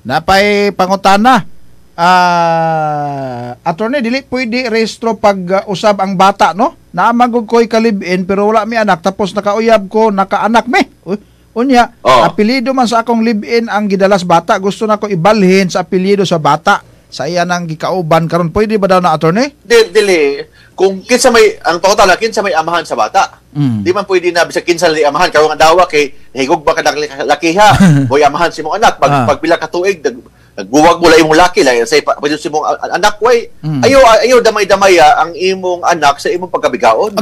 Napay pangutana, attorney, dili pwede rehistro pag usab ang bata, no? Naamagog ko'y kalibin, pero wala mi anak, tapos nakauyab ko, nakaanak mi. Unya, apelido man sa akong live-in ang gidalas bata, gusto na ko ibalhin sa apelido sa bata. Sa iyan ang gikauban karon, pwede ba daw na, attorney? Dili. Kung kinsa may ang pangutana, kinsa may amahan sa bata. Di man pwede na bisag kinsa may amahan karon ang dawa kay higog ba kada lakiha, boy amahan si mong anak pagpila ka tuig nagbuwag mo imong laki lang say pwede si mong anak way. Ayaw damay-damay ang imong anak sa imong pagkabigaon.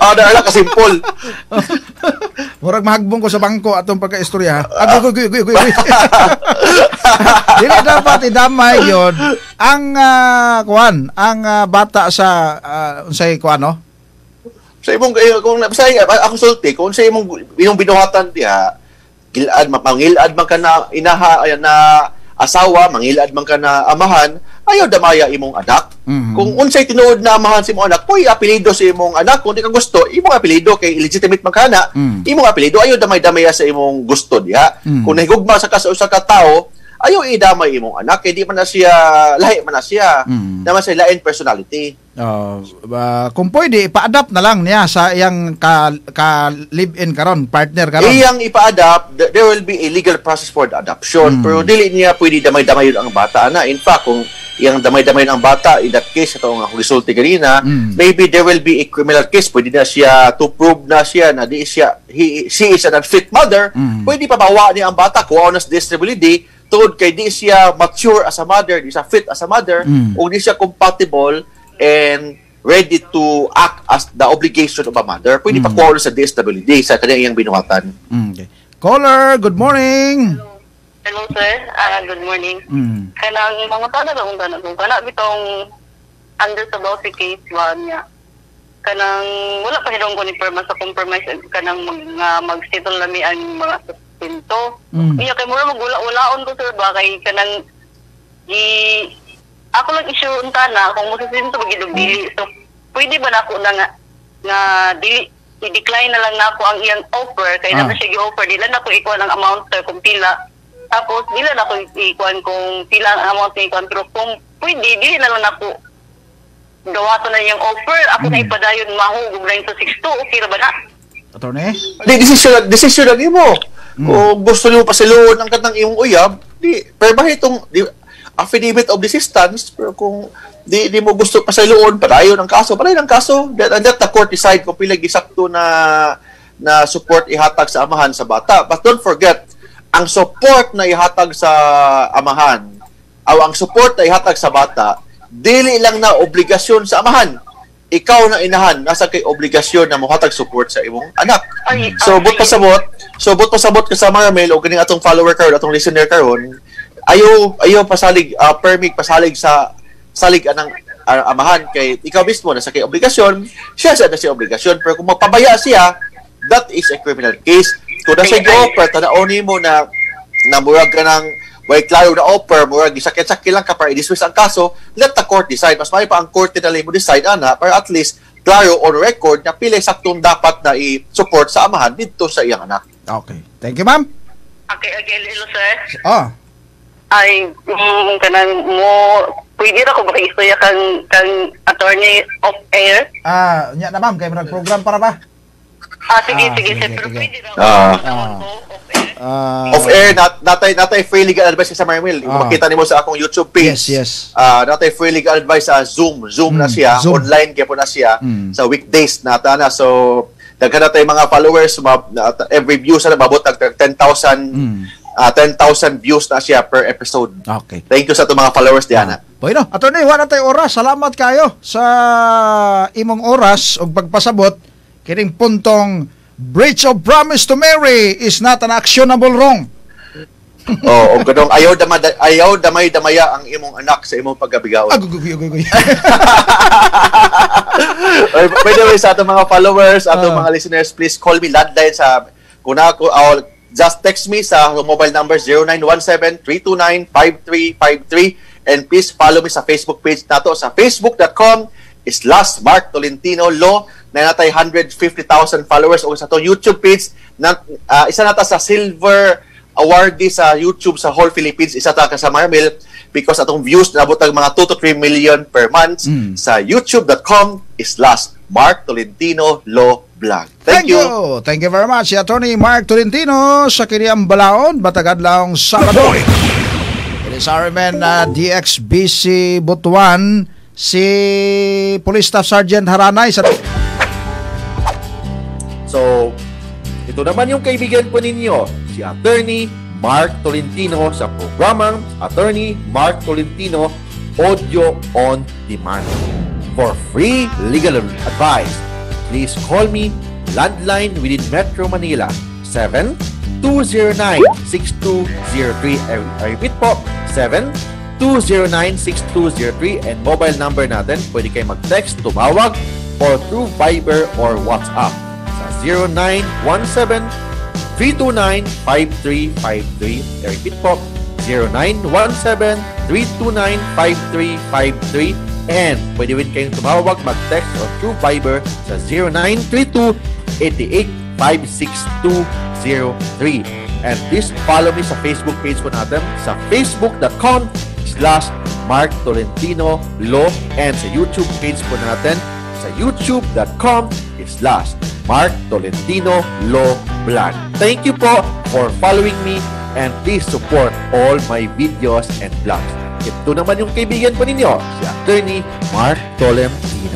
Ada ala ka simple. Murag mahagbong ko sa bangko atong pagkaistorya. Dili dapat idamay yon ang bata sa unsay kuan, no? Sa imong kung napasay ako sulti kung sa imong imong binuhatan diha mangilad man ka na inaha na asawa, mangilad man ka na amahan, ayaw damaya imong anak. Kung unsay tinuod na amahan si imong anak, po'y apelido si imong anak. Kung di ka gusto, imong apelido kay illegitimate man ka na, imong apelido, ayaw damay-damaya sa imong gusto diha. Kung nahigugma sa usa ka tawo, ayaw idamay imong anak, kaya di man na siya, lahi man na siya, naman sa lain personality. Kung pwede, ipa-adapt na lang niya sa iyang ka-live-in karon, partner karon. Iyang ipa-adapt, there will be a legal process for the adoption, pero dili niya pwede damay-damay yun ang bata na. In fact, kung iyang damay-damay ang bata, in that case, ito ang resulti kanina, maybe there will be a criminal case, pwede na siya to prove na siya na di siya, she is an unfit mother, pwede pabawa niya ang bata, kuha na sa disability, tuod kay di siya mature as a mother, di siya fit as a mother, o di siya compatible and ready to act as the obligation of a mother. Pwede pa call sa disability sa kanyang iyang binuhatan. Okay. Caller, good morning. Hello sir. Good morning. Kailangan mangutana lang kung gano'n. Kung gano'n bitong under sa law si case ba niya. Kanang wala pa hirong konipirma sa compromise kanang mag-settle na may ang mga pinto. Iya kay mura magulaon ko sir ba kay kanang ako lang issue unta na kung masasin to magidugdili. So pwede ba na ako na nga dili i-decline na lang na ako ang iyang offer kay na siya gi-offer dila na ko ikuan ang amount sir kung pila. Tapos dila na ko ikuan kung pila ang amount ni control kung pwede dili na lang ako gawa to na iyang offer ako na ipadayon mahugog na yung 62 okay ra ba na? Attorney? Decision na mo. Kung gusto nyo pasiluon ang katang iyong uyab, di, pero bahit itong affidavit of desistance, pero kung di mo gusto pasiluon, parayon ang kaso, and that the court decide kung pilag-isakto na support ihatag sa amahan sa bata. But don't forget, ang support na ihatag sa amahan, o ang support na ihatag sa bata, dili lang na obligasyon sa amahan. Ikaw na inahan, nasa kay obligasyon na muhatag support sa imong anak. So, but pasabot ka sa mga mail o ganing atong follower karon, atong listener karon, ayaw pasalig, permit pasalig sa salig anang amahan kay ikaw mismo nasa kay obligasyon, siya na siya obligasyon, pero kung magpabaya siya, that is a criminal case. Kung nasa offer, tanaonin mo na namurag ka ng way klaro na offer, murag sakit-sakit lang ka para i-dismiss ang kaso, let the court decide. Mas may pa ang court na mo decide, para at least klaro on record na pila saktong dapat na i-support sa amahan dito sa iyang anak. Okay. Thank you, ma'am. Okay, hello, sir. Ay, kanang mo, pwede na ko ba istoya kang attorney of air? Nya na, ma'am. Kaya marag program para ba? Sige, sir. Pero pwede na ko. Off-air, natay free legal advice sa Marimil. Makita nimo sa akong YouTube page. Natay free legal advice sa Zoom na siya. Zoom. Online kaya po na siya. Sa weekdays nata na. So, daghan natay mga followers. Every views na mabotag 10,000 views na siya per episode. Okay. Thank you sa itong mga followers, Diana. Bueno, attorney, wala tayong oras. Salamat kayo sa imong oras o pagpasabot. Kining puntong breach of promise to marry is not an actionable wrong. O ganun, ayaw damay-damaya ang imong anak sa imong pagkabigaon. By the way, sa ato mga followers, ato mga listeners, please call me landline sa just text me sa mobile number 0917-329-5353 and please follow me sa Facebook page nato sa facebook.com/Mark Tolentino Law. Na natay 150,000 followers o sa itong YouTube page. Isa nata sa silver awardee sa YouTube sa whole Philippines, isa ta ka sa Marmel, because atong views nabot ang mga 2 to 3 million per month sa youtube.com/Mark Tolentino Law Blog. Thank you. Thank you very much, Attorney Mark Tolentino sa Kiniang Balaon, Batagad Laong Salado. It is our man, DXBC Butuan, si Police Staff Sergeant Haranay. So, ito naman yung kaibigan po ninyo, si Attorney Mark Tolentino sa programang Attorney Mark Tolentino Audio on Demand. For free legal advice, please call me landline within Metro Manila 7-209-6203. I repeat po, 7-209-6203, and mobile number natin, pwede kayo mag-text, tumawag, or through Viber or WhatsApp sa 0917-329-5353. I repeat po, 0917-329-5353. And pwede rin kayong tumawag, mag-text, or through Viber sa 0932-88-56203. And please follow me sa Facebook page po natin sa facebook.com/Mark Tolentino Law, and sa YouTube page po natin sa youtube.com/Mark Tolentino Law Blog. Thank you po for following me, and please support all my videos and blogs. Ito naman yung kaibigan po ninyo, si Attorney Mark Tolentino.